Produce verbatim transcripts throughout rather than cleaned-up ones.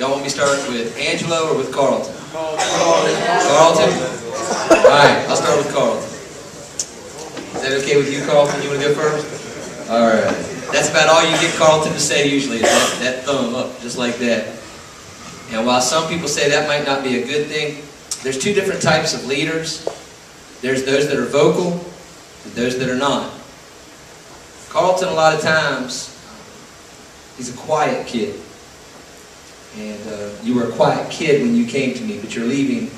Y'all want me to start with Angelo or with Carlton? Carlton. Carlton? Alright, I'll start with Carlton. Is that okay with you, Carlton? You want to go first? Alright. That's about all you get Carlton to say usually, is that, that thumb up, just like that. And while some people say that might not be a good thing, there's two different types of leaders. There's those that are vocal, and those that are not. Carlton, a lot of times, he's a quiet kid. And uh, you were a quiet kid when you came to me, but you're leaving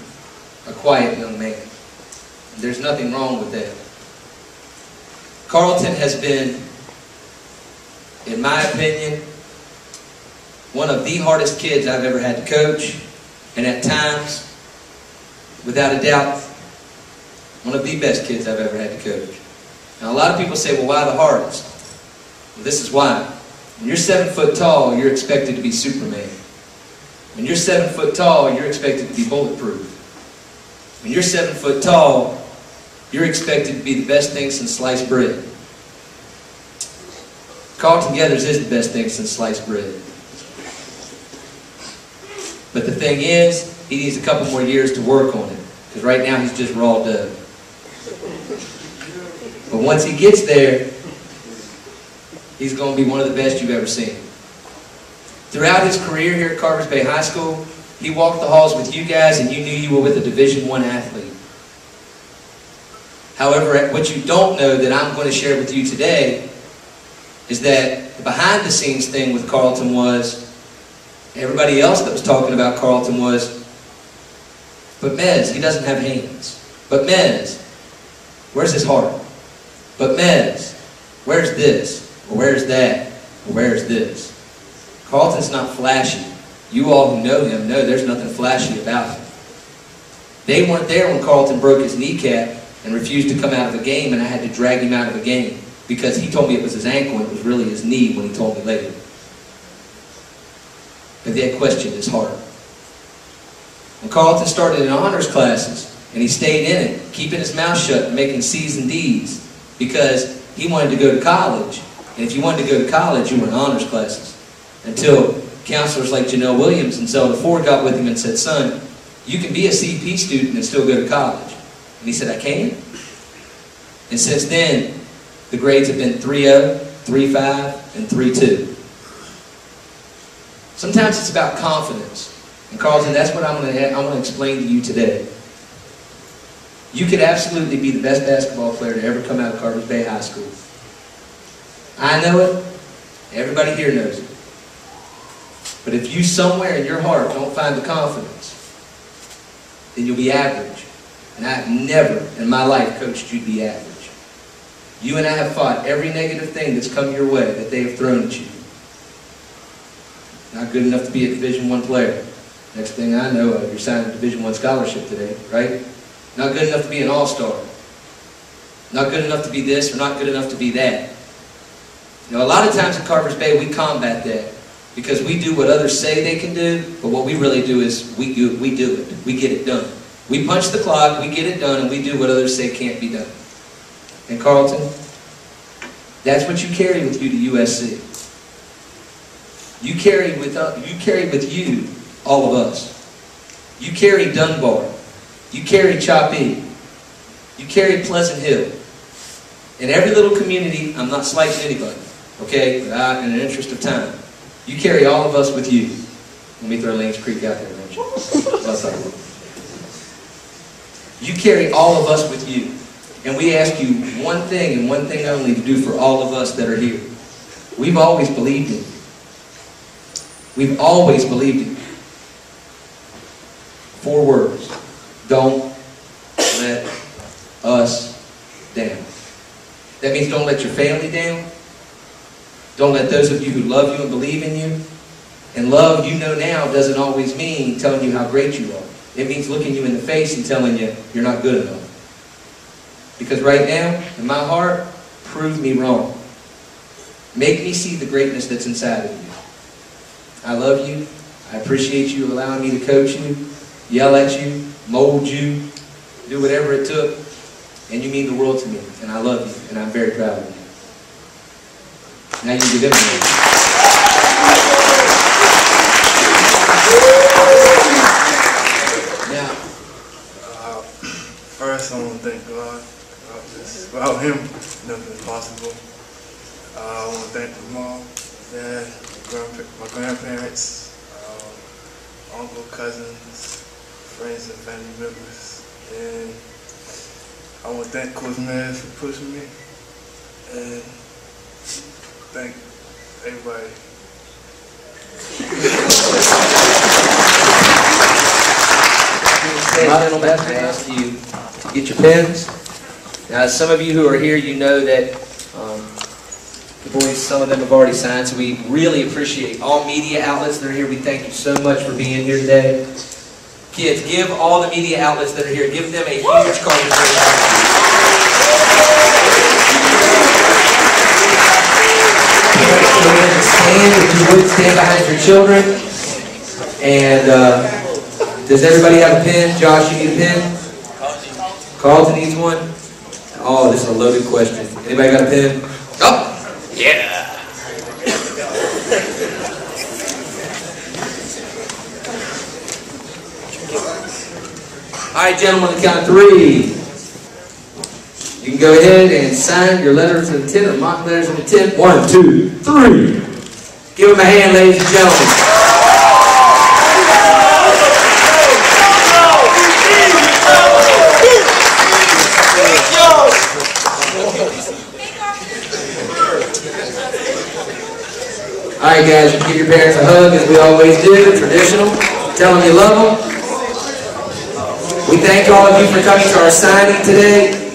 a quiet young man. There's nothing wrong with that. Carlton has been, in my opinion, one of the hardest kids I've ever had to coach, and at times, without a doubt, one of the best kids I've ever had to coach. Now, a lot of people say, well, why the hardest? Well, this is why. When you're seven foot tall, you're expected to be Superman. When you're seven foot tall, you're expected to be bulletproof. When you're seven foot tall, you're expected to be the best thing since sliced bread. Carlton Geathers is the best thing since sliced bread. But the thing is, he needs a couple more years to work on it, because right now he's just raw dough. But once he gets there, he's going to be one of the best you've ever seen. Throughout his career here at Carver's Bay High School, he walked the halls with you guys and you knew you were with a Division one athlete. However, what you don't know that I'm going to share with you today is that the behind-the-scenes thing with Carlton was, everybody else that was talking about Carlton was, but Mez, he doesn't have hands. But Mez, where's his heart? But Mez, where's this? Or where's that? Or where's this? Carlton's not flashy. You all who know him know there's nothing flashy about him. They weren't there when Carlton broke his kneecap and refused to come out of a game, and I had to drag him out of a game because he told me it was his ankle and it was really his knee when he told me later. But that question is hard. When Carlton started in honors classes and he stayed in it, keeping his mouth shut and making C's and D's because he wanted to go to college. And if you wanted to go to college, you were in honors classes. Until counselors like Janelle Williams and Zelda Ford got with him and said, son, you can be a C P student and still go to college. And he said, I can? And since then, the grades have been three oh, three five, and three two. Sometimes it's about confidence. And Carlton, that's what I'm going to I want to explain to you today. You could absolutely be the best basketball player to ever come out of Carver's Bay High School. I know it. Everybody here knows it. But if you somewhere in your heart don't find the confidence, then you'll be average. And I've never in my life coached you to be average. You and I have fought every negative thing that's come your way that they have thrown at you. Not good enough to be a Division one player. Next thing I know of, you're signing a Division one scholarship today, right? Not good enough to be an all-star. Not good enough to be this or not good enough to be that. You know, a lot of times at Carver's Bay, we combat that because we do what others say they can do, but what we really do is we do, we do it. We get it done. We punch the clock, we get it done, and we do what others say can't be done. And Carlton, that's what you carry with you to U S C. You carry with, you carry with you all of us. You carry Dunbar. You carry Choppy. You carry Pleasant Hill. In every little community, I'm not slicing anybody. Okay, but I, in an interest of time, you carry all of us with you. Let me throw Lanes Creek out there, don't you? That's all right. You carry all of us with you. And we ask you one thing and one thing only to do for all of us that are here. We've always believed in you. We've always believed in you. Four words. Don't let us down. That means don't let your family down. Don't let those of you who love you and believe in you. And love, you know now, doesn't always mean telling you how great you are. It means looking you in the face and telling you you're not good enough. Because right now, in my heart, prove me wrong. Make me see the greatness that's inside of you. I love you. I appreciate you allowing me to coach you, yell at you, mold you, do whatever it took. And you mean the world to me, and I love you, and I'm very proud of you. Now you can give it to me. Without him, nothing is possible. Uh, I want to thank my mom, dad, my, grandpa my grandparents, um, uncle, cousins, friends, and family members. And I want to thank Coach Mez for pushing me. And thank everybody. My little basket, I ask you to get your pens. Now, some of you who are here, you know that um, the boys, some of them have already signed, so we really appreciate all media outlets that are here. We thank you so much for being here today. Kids, give all the media outlets that are here, give them a huge congratulations. Stand, if you would, stand behind your children. And uh, does everybody have a pen? Josh, you need a pen? Carlton needs one. Oh, this is a loaded question. Anybody got a pen? Oh! Yeah! Alright, gentlemen, on the count of three. You can go ahead and sign your letters of intent or mock letters of intent. One, two, three. Give them a hand, ladies and gentlemen. Alright guys, give your parents a hug as we always do, traditional. Tell them you love them. We thank all of you for coming to our signing today.